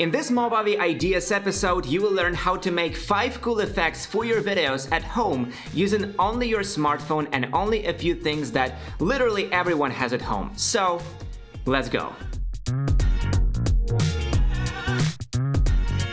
In this Movavi Ideas episode, you will learn how to make 5 cool effects for your videos at home using only your smartphone and only a few things that literally everyone has at home. So, let's go!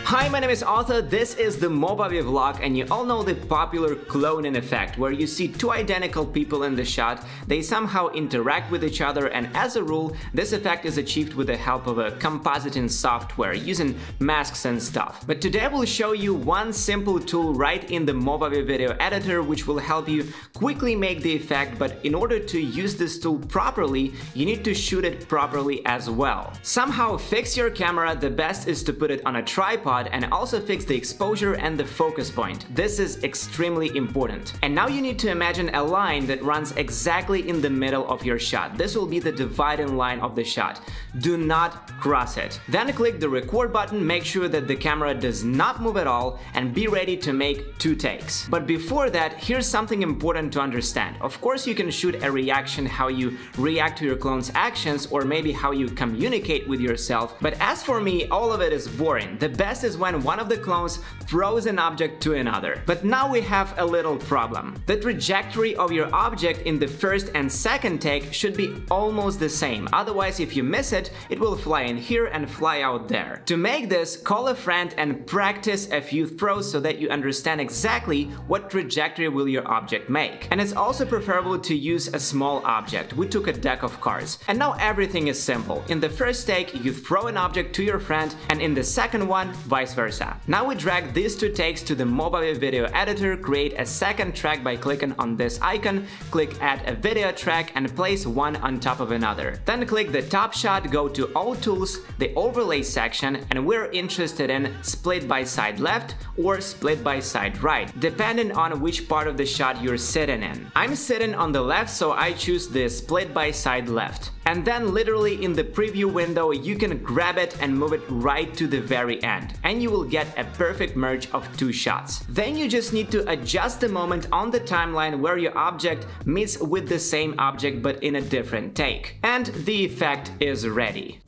Hi, my name is Arthur, this is the Movavi Vlog, and you all know the popular cloning effect, where you see two identical people in the shot, they somehow interact with each other, and as a rule, this effect is achieved with the help of a compositing software, using masks and stuff. But today I will show you one simple tool right in the Movavi Video Editor, which will help you quickly make the effect, but in order to use this tool properly, you need to shoot it properly as well. Somehow fix your camera, the best is to put it on a tripod, and also fix the exposure and the focus point. This is extremely important. And now you need to imagine a line that runs exactly in the middle of your shot. This will be the dividing line of the shot. Do not cross it. Then click the record button, make sure that the camera does not move at all, and be ready to make 2 takes. But before that, here's something important to understand. Of course you can shoot a reaction, how you react to your clone's actions, or maybe how you communicate with yourself, but as for me, all of it is boring. The best is when one of the clones throws an object to another. But now we have a little problem. The trajectory of your object in the first and second take should be almost the same, otherwise if you miss it, it will fly in here and fly out there. To make this, call a friend and practice a few throws so that you understand exactly what trajectory will your object make. And it's also preferable to use a small object. We took a deck of cards. And now everything is simple. In the first take, you throw an object to your friend, and in the second one, vice versa. Now we drag these 2 takes to the Movavi Video Editor, create a second track by clicking on this icon, click add a video track and place one on top of another. Then click the top shot, go to all tools, the overlay section, and we're interested in split by side left or split by side right, depending on which part of the shot you're sitting in. I'm sitting on the left, so I choose the split by side left. And then literally in the preview window, you can grab it and move it right to the very end, and you will get a perfect merge of 2 shots. Then you just need to adjust the moment on the timeline where your object meets with the same object but in a different take. And the effect is ready.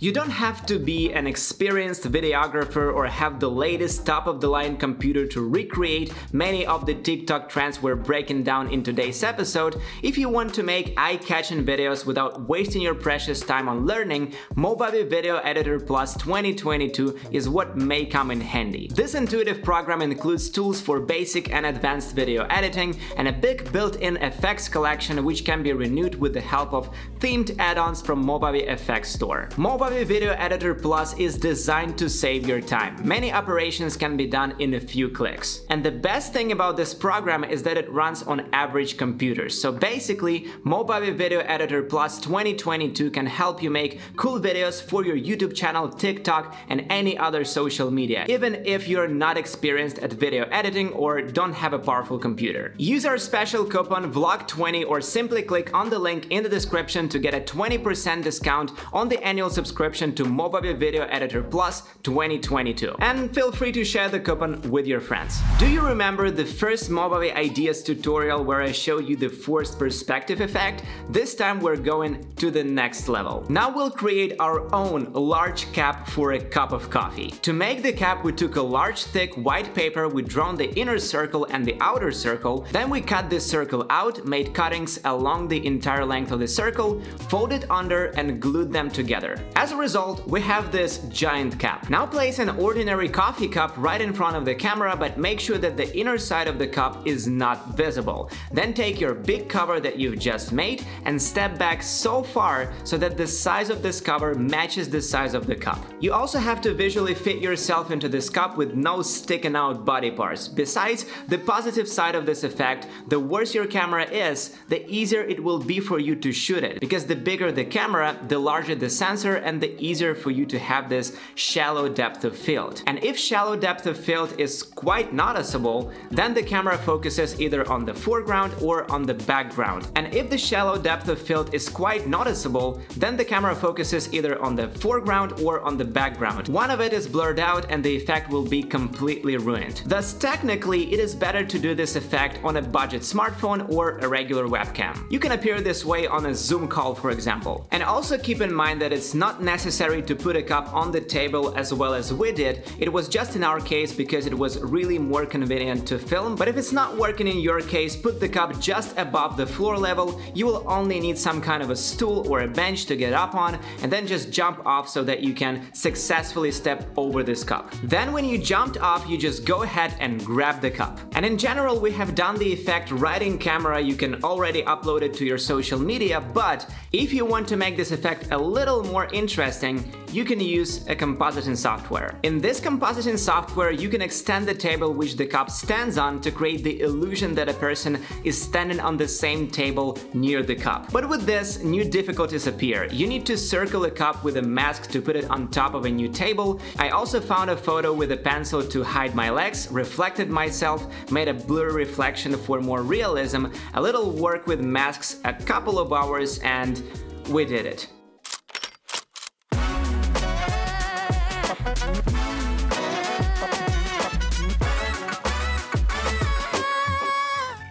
You don't have to be an experienced videographer or have the latest top-of-the-line computer to recreate many of the TikTok trends we're breaking down in today's episode. If you want to make eye-catching videos without wasting your precious time on learning, Movavi Video Editor Plus 2022 is what may come in handy. This intuitive program includes tools for basic and advanced video editing and a big built-in effects collection which can be renewed with the help of themed add-ons from Movavi FX Store. Movavi Video Editor Plus is designed to save your time. Many operations can be done in a few clicks. And the best thing about this program is that it runs on average computers. So basically, Movavi Video Editor Plus 2022 can help you make cool videos for your YouTube channel, TikTok, and any other social media, even if you're not experienced at video editing or don't have a powerful computer. Use our special coupon VLOG20 or simply click on the link in the description to get a 20% discount on the annual subscription to Movavi Video Editor Plus 2022. And feel free to share the coupon with your friends. Do you remember the first Movavi Ideas tutorial where I showed you the forced perspective effect? This time we're going to the next level. Now we'll create our own large cap for a cup of coffee. To make the cap, we took a large thick white paper, we drawn the inner circle and the outer circle, then we cut this circle out, made cuttings along the entire length of the circle, folded under and glued them together. As a result, we have this giant cap. Now place an ordinary coffee cup right in front of the camera, but make sure that the inner side of the cup is not visible. Then take your big cover that you've just made and step back so far so that the size of this cover matches the size of the cup. You also have to visually fit yourself into this cup with no sticking out body parts. Besides, the positive side of this effect, the worse your camera is, the easier it will be for you to shoot it, because the bigger the camera, the larger the sensor and the easier for you to have this shallow depth of field. And if shallow depth of field is quite noticeable, then the camera focuses either on the foreground or on the background. And if the shallow depth of field is quite noticeable, then the camera focuses either on the foreground or on the background. One of it is blurred out and the effect will be completely ruined. Thus, technically, it is better to do this effect on a budget smartphone or a regular webcam. You can appear this way on a Zoom call, for example. And also keep in mind that it's not necessary to put a cup on the table as well as we did. It was just in our case because it was really more convenient to film. But if it's not working in your case, put the cup just above the floor level. You will only need some kind of a stool or a bench to get up on, and then just jump off so that you can successfully step over this cup. Then when you jumped off, you just go ahead and grab the cup. And in general, we have done the effect right in camera. You can already upload it to your social media, but if you want to make this effect a little more interesting, you can use a compositing software. In this compositing software, you can extend the table which the cup stands on to create the illusion that a person is standing on the same table near the cup. But with this, new difficulties appear. You need to circle a cup with a mask to put it on top of a new table. I also found a photo with a pencil to hide my legs, reflected myself, made a blurry reflection for more realism, a little work with masks, a couple of hours, and we did it.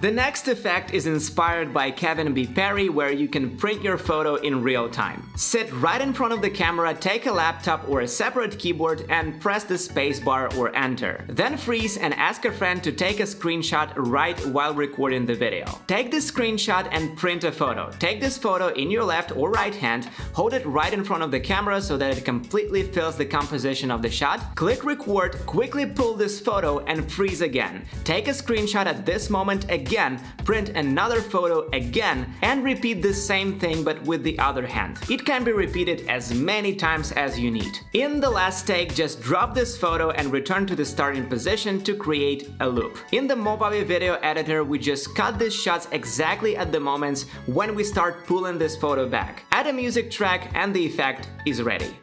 The next effect is inspired by Kevin B. Perry, where you can print your photo in real time. Sit right in front of the camera, take a laptop or a separate keyboard and press the spacebar or enter. Then freeze and ask a friend to take a screenshot right while recording the video. Take this screenshot and print a photo. Take this photo in your left or right hand, hold it right in front of the camera so that it completely fills the composition of the shot. Click record, quickly pull this photo and freeze again. Take a screenshot at this moment again. Print another photo again and repeat the same thing but with the other hand. It can be repeated as many times as you need. In the last take, just drop this photo and return to the starting position to create a loop. In the Movavi Video Editor, we just cut these shots exactly at the moments when we start pulling this photo back. Add a music track and the effect is ready.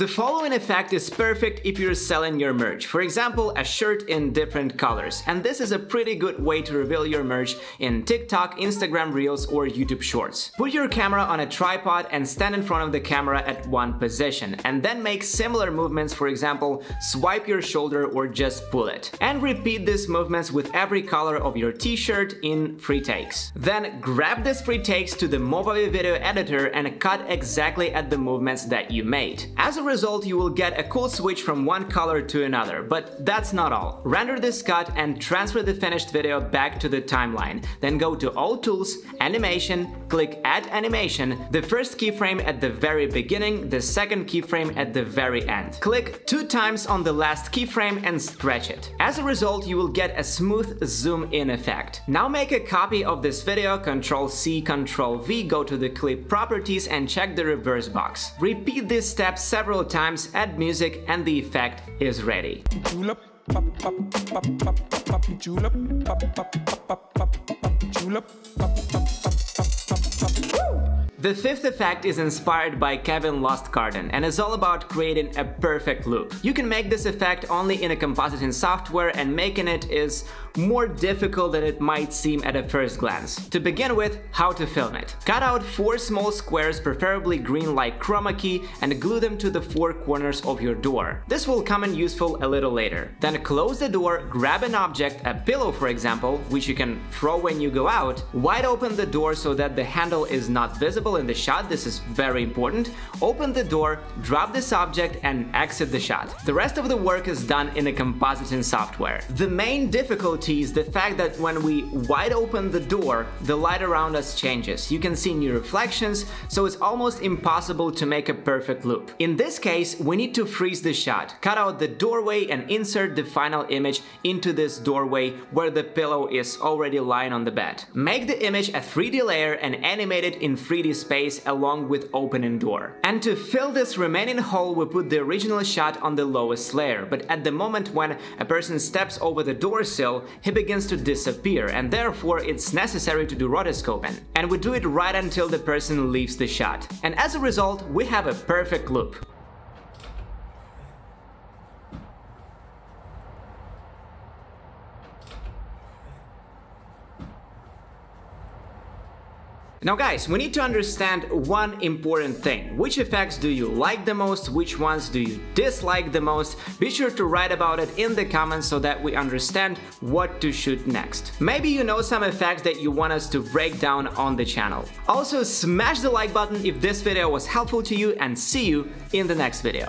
The following effect is perfect if you're selling your merch, for example, a shirt in different colors. And this is a pretty good way to reveal your merch in TikTok, Instagram Reels or YouTube Shorts. Put your camera on a tripod and stand in front of the camera at one position and then make similar movements, for example, swipe your shoulder or just pull it. And repeat these movements with every color of your t-shirt in free takes. Then grab these free takes to the Movavi Video Editor and cut exactly at the movements that you made. As a result, you will get a cool switch from one color to another, but that's not all. Render this cut and transfer the finished video back to the timeline. Then go to All Tools, Animation, click Add Animation, the first keyframe at the very beginning, the second keyframe at the very end. Click 2 times on the last keyframe and stretch it. As a result, you will get a smooth zoom in effect. Now make a copy of this video, Ctrl+C, Ctrl+V, go to the clip properties and check the reverse box. Repeat this step several times, add music, and the effect is ready. The fifth effect is inspired by Kevin Lustgarten and is all about creating a perfect loop. You can make this effect only in a compositing software, and making it is more difficult than it might seem at a first glance. To begin with, how to film it. Cut out 4 small squares, preferably green like chroma key, and glue them to the 4 corners of your door. This will come in useful a little later. Then close the door, grab an object, a pillow for example, which you can throw when you go out, wide open the door so that the handle is not visible in the shot. This is very important. Open the door, drop this object and exit the shot. The rest of the work is done in a compositing software. The main difficulty is the fact that when we wide open the door, the light around us changes. You can see new reflections, so it's almost impossible to make a perfect loop. In this case, we need to freeze the shot, cut out the doorway and insert the final image into this doorway where the pillow is already lying on the bed. Make the image a 3D layer and animate it in 3D space along with opening door. And to fill this remaining hole, we put the original shot on the lowest layer, but at the moment when a person steps over the door sill, he begins to disappear, and therefore it's necessary to do rotoscoping. And we do it right until the person leaves the shot. And as a result, we have a perfect loop. Now guys, we need to understand one important thing. Which effects do you like the most? Which ones do you dislike the most? Be sure to write about it in the comments so that we understand what to shoot next. Maybe you know some effects that you want us to break down on the channel. Also, smash the like button if this video was helpful to you, and see you in the next video.